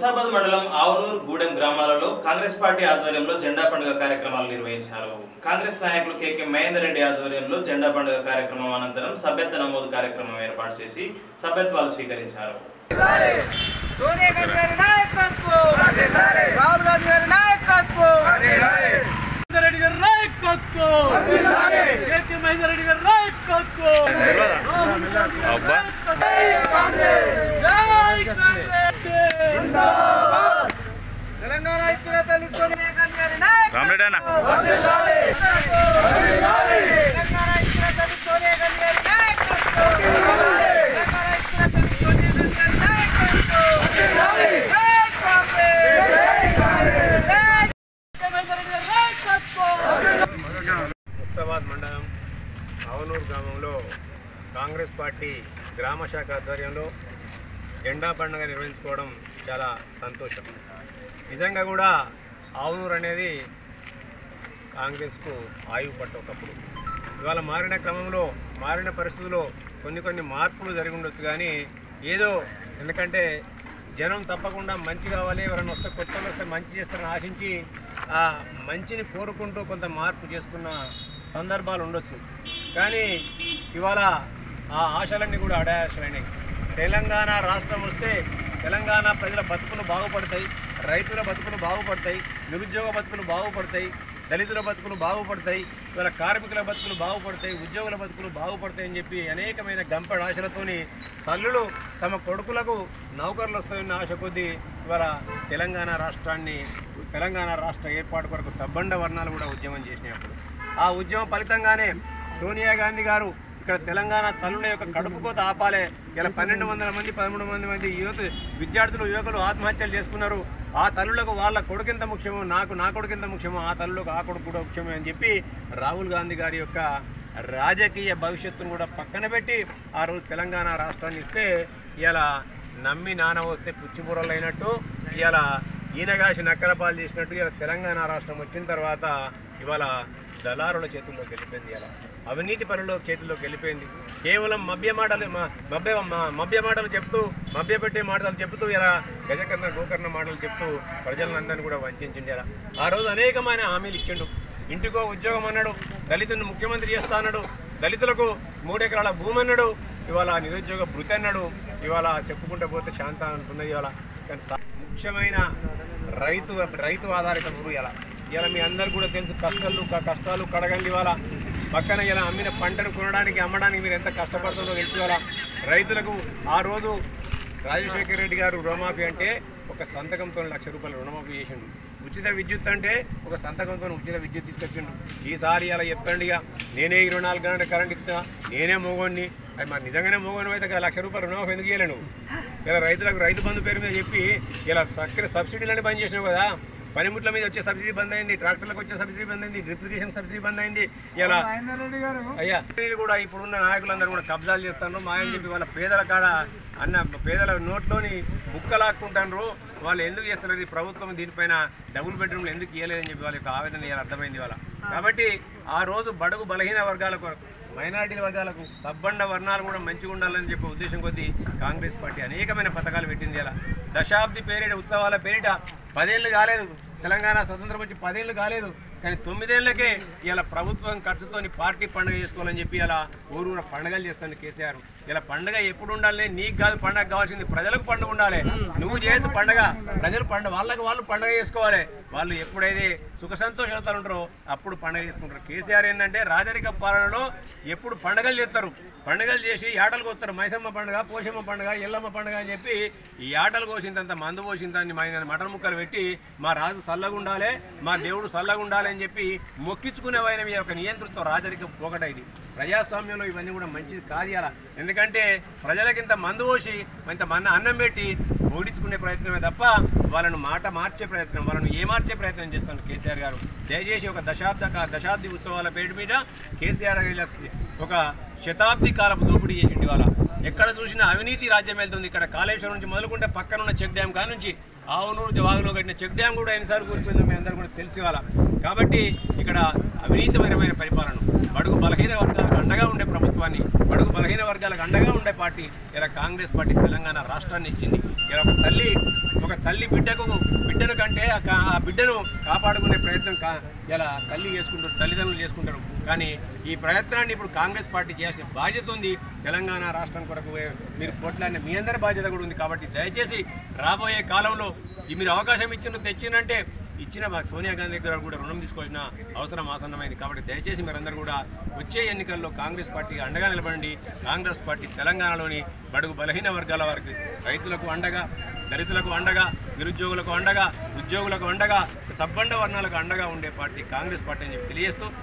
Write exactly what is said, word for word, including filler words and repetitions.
ముస్తాబాద్ మండలం ఆవునూరు గూడెం గ్రామాలలో కాంగ్రెస్ పార్టీ ఆధ్వర్యంలో జెండా పండుగ కార్యక్రమాలు నిర్వహించారు. కాంగ్రెస్ నాయకులు కెకే మహేందర్ రెడ్డి ఆధ్వర్యంలో జెండా పండుగ కార్యక్రమం అనంతరం సభ్యత్వ నమోదు కార్యక్రమం ఏర్పాటు చేసి సభ్యత్వాలు స్వీకరించారు. ముస్తాబాద్ మండలం ఆవునూరు గ్రామంలో కాంగ్రెస్ పార్టీ గ్రామ శాఖ ఆధ్వర్యంలో జెండా పండుగ నిర్వహించుకోవడం చాలా సంతోషం. నిజంగా కూడా ఆవునూరు అనేది కాంగ్రెస్కు ఆయువు పట్ట ఒకప్పుడు. ఇవాళ మారిన క్రమంలో మారిన పరిస్థితుల్లో కొన్ని కొన్ని మార్పులు జరిగి ఉండొచ్చు, కానీ ఏదో ఎందుకంటే జనం తప్పకుండా మంచి కావాలి, ఎవరైనా వస్తే కొత్తలు వస్తే మంచి చేస్తారని ఆశించి ఆ మంచిని కోరుకుంటూ కొంత మార్పు చేసుకున్న సందర్భాలు ఉండొచ్చు. కానీ ఇవాళ ఆ ఆశలన్నీ కూడా అడాయాశలైనవి. తెలంగాణ రాష్ట్రం వస్తే తెలంగాణ ప్రజల బతుకులు బాగుపడతాయి, రైతుల బతుకులు బాగుపడతాయి, నిరుద్యోగ బతుకులు బాగుపడతాయి, దళితుల బతుకులు బాగుపడతాయి, ఇవాళ కార్మికుల బతుకులు బాగుపడతాయి, ఉద్యోగుల బతుకులు బాగుపడతాయి అని చెప్పి అనేకమైన గంపెడ ఆశలతోని తల్లులు తమ కొడుకులకు నౌకర్లు వస్తాయన్న ఆశ కొద్దీ ఇవాళ తెలంగాణ రాష్ట్రాన్ని తెలంగాణ రాష్ట్ర ఏర్పాటు కొరకు సబ్బండ వర్ణాలు కూడా ఉద్యమం చేసినప్పుడు ఆ ఉద్యమం ఫలితంగానే సోనియా గాంధీ గారు ఇక్కడ తెలంగాణ తల్లుల యొక్క కడుపు కోత ఆపాలే, ఇలా పన్నెండు వందల మంది పదమూడు వందల మంది యువత విద్యార్థులు యువకులు ఆత్మహత్యలు చేసుకున్నారు. ఆ తల్లులకు వాళ్ళ కొడుకింత ముఖ్యమో, నాకు నా కొడుకింత ముఖ్యమో, ఆ తల్లులకు ఆ కొడుకు కూడా ముఖ్యమే అని చెప్పి రాహుల్ గాంధీ గారి యొక్క రాజకీయ భవిష్యత్తును కూడా పక్కన పెట్టి ఆ రోజు తెలంగాణ రాష్ట్రాన్ని ఇస్తే ఇలా నమ్మి నాన్న వస్తే పుచ్చిబూరలు అయినట్టు, ఇలా ఈనగాసి నక్కలపాలు చేసినట్టు ఇలా తెలంగాణ రాష్ట్రం వచ్చిన తర్వాత ఇవాళ దళారుల చేతుల్లోకి వెళ్ళిపోయింది, ఇలా అవినీతి పనుల చేతుల్లోకి వెళ్ళిపోయింది. కేవలం మభ్యమాటలు మభ్య మభ్యమాటలు చెప్తూ మభ్యపెట్టే మాటలు చెప్తూ ఇలా గజకర్ణ గోకర్ణ మాటలు చెప్తూ ప్రజలందరినీ కూడా వంచించిండు. ఇలా ఆ రోజు అనేకమైన హామీలు ఇచ్చిండు. ఇంటికో ఉద్యోగం అన్నాడు, దళితుని ముఖ్యమంత్రి చేస్తా అన్నాడు, దళితులకు మూడెకరాల భూమి అన్నాడు, ఇవాళ నిరుద్యోగ భృతి అన్నాడు, ఇవాళ చెప్పుకుంటే పోతే శాంత అంటున్నది. ఇవాళ కానీ ముఖ్యమైన రైతు రైతు ఆధారిత ఊరు ఇలా ఇలా మీ అందరు కూడా తెలుసు కష్టాలు కష్టాలు కడగండి. ఇవాళ పక్కన ఇలా అమ్మిన పంటను కొనడానికి అమ్మడానికి మీరు ఎంత కష్టపడుతుందో తెలుసు. ఇవాళ రైతులకు ఆ రోజు రాజశేఖర రెడ్డి గారు రుణమాఫీ అంటే ఒక సంతకంతో లక్ష రూపాయలు రుణమాఫీ చేసిండు. ఉచిత విద్యుత్ అంటే ఒక సంతకంతో ఉచిత విద్యుత్ ఇచ్చిండు. ఈసారి ఇలా చెప్తాండి, ఇక నేనే ఇరవై నాలుగు గంటల కరెంట్ ఇస్తా, నేనే మోగోడిని, అది మరి నిజంగానే మోగోని అయితే లక్ష రూపాయలు రుణమాఫీ ఎందుకు చేయలేను? ఇలా రైతులకు రైతు బంధు పేరు మీద చెప్పి ఇలా సక్ర సబ్సిడీలని పని చేసినావు కదా, పనిముట్ల మీద వచ్చే సబ్సిడీ బంద్ అయింది, ట్రాక్టర్లకు వచ్చే సబ్సిడీ బంద్ అయింది, డ్రిప్ ఇరిగేషన్ సబ్సిడీ బంద్ అయింది. ఇలా అయ్యా కూడా ఇప్పుడున్న నాయకులందరూ కూడా కబ్జాలు చేస్తున్నారు. మా ఆయన చెప్పి వాళ్ళ పేదల కాడ అన్న పేదల నోట్లోని బుక్కలాక్కుంటారు. వాళ్ళు ఎందుకు చేస్తున్నారు? ఈ ప్రభుత్వం దీనిపైన డబుల్ బెడ్రూమ్లు ఎందుకు ఇవ్వలేదని చెప్పి వాళ్ళ యొక్క ఆవేదన ఇలా అర్థమైంది. వాళ్ళ కాబట్టి ఆ రోజు బడుగు బలహీన వర్గాలకు మైనార్టీ వర్గాలకు సబ్బండ వర్ణాలు కూడా మంచిగా ఉండాలని చెప్పే ఉద్దేశం కొద్దీ కాంగ్రెస్ పార్టీ అనేకమైన పథకాలు పెట్టింది. ఇలా దశాబ్ది పేరిట ఉత్సవాల పేరిట పదేళ్ళు కాలేదు, తెలంగాణ స్వతంత్రం వచ్చి పదేళ్ళు కాలేదు, కానీ తొమ్మిదేళ్లకే ఇలా ప్రభుత్వం ఖర్చుతో పార్టీ పండుగ చేసుకోవాలని చెప్పి ఇలా ఊరూర పండుగలు చేస్తాను కేసీఆర్. ఇలా పండుగ ఎప్పుడు ఉండాలి? నీకు కాదు పండుగ కావాల్సింది, ప్రజలకు పండుగ ఉండాలి. నువ్వు చేస్తూ పండుగ ప్రజలు పండుగ వాళ్ళకి వాళ్ళు పండుగ చేసుకోవాలి. వాళ్ళు ఎప్పుడైతే సుఖ సంతోషాలతో ఉంటారో అప్పుడు పండుగ చేసుకుంటారు. కేసీఆర్ ఏంటంటే రాజరిక పాలనలో ఎప్పుడు పండుగలు చేస్తారు, పండుగలు చేసి ఏటలకు వస్తారు. మైసమ్మ పండుగ, పోషమ్మ పండుగ, ఎల్లమ్మ పండుగ అని చెప్పి ఈ ఏటలు కోసింతంత మందు పోసిందని మైన మటన్ ముక్కలు పెట్టి మా రాజు చల్లగా ఉండాలి, మా దేవుడు చల్లగా ఉండాలి అని చెప్పి మొక్కించుకునేవైన మీ యొక్క నియంతృత్వం రాజరికం పోకట. ఇది ప్రజాస్వామ్యంలో ఇవన్నీ కూడా మంచిది కాదు. అలా ఎందుకంటే ప్రజలకింత మందు పోసి ఇంత మన అన్నం పెట్టి ఓడించుకునే ప్రయత్నమే తప్ప వాళ్ళను మాట మార్చే ప్రయత్నం వాళ్ళను ఏ మార్చే ప్రయత్నం చేస్తున్నారు కేసీఆర్ గారు. దయచేసి ఒక దశాబ్ద దశాబ్ది ఉత్సవాల పేరు మీద కేసీఆర్ ఒక శతాబ్ది కాలపు దోపిడీ చేసిండు. ఇవాళ ఎక్కడ చూసినా అవినీతి రాజ్యం వెళ్తుంది. ఇక్కడ కాళేశ్వరం నుంచి మొదలుకుంటే పక్కనున్న చెక్ డ్యామ్ కానుంచి అవును జవాగులో కట్టిన చెక్ డ్యామ్ కూడా ఎన్నిసార్లు కూలిపోయిందో మీ అందరూ కూడా తెలిసి వాళ్ళ. కాబట్టి ఇక్కడ అవినీతిపరమైన పరిపాలన, బడుగు బలహీన వర్గాలకు అండగా ఉండే ప్రభుత్వాన్ని, బడుగు బలహీన వర్గాలకు అండగా ఉండే పార్టీ ఇలా కాంగ్రెస్ పార్టీ తెలంగాణ రాష్ట్రాన్ని ఇచ్చింది. ఇలా ఒక తల్లి ఒక తల్లి బిడ్డకు బిడ్డను కంటే ఆ బిడ్డను కాపాడుకునే ప్రయత్నం కా ఇలా తల్లి చేసుకుంటారు, తల్లిదండ్రులు చేసుకుంటారు. కానీ ఈ ప్రయత్నాన్ని ఇప్పుడు కాంగ్రెస్ పార్టీ చేసిన బాధ్యత ఉంది. తెలంగాణ రాష్ట్రం కొరకు మీరు పోట్లాడిన మీ అందరి బాధ్యత కూడా ఉంది. కాబట్టి దయచేసి రాబోయే కాలంలో మీరు అవకాశం ఇచ్చిన తెచ్చిందంటే ఇచ్చిన సోనియా గాంధీ దగ్గర కూడా రుణం తీసుకోవాల్సిన అవసరం ఆసన్నమైంది. కాబట్టి దయచేసి మీరందరూ కూడా వచ్చే ఎన్నికల్లో కాంగ్రెస్ పార్టీ అండగా నిలబడండి. కాంగ్రెస్ పార్టీ తెలంగాణలోని బడుగు బలహీన వర్గాల వారికి, రైతులకు అండగా, దళితులకు అండగా, నిరుద్యోగులకు అండగా, ఉద్యోగులకు అండగా, సబ్బండ వర్ణాలకు అండగా ఉండే పార్టీ కాంగ్రెస్ పార్టీ అని చెప్పి తెలియజేస్తూ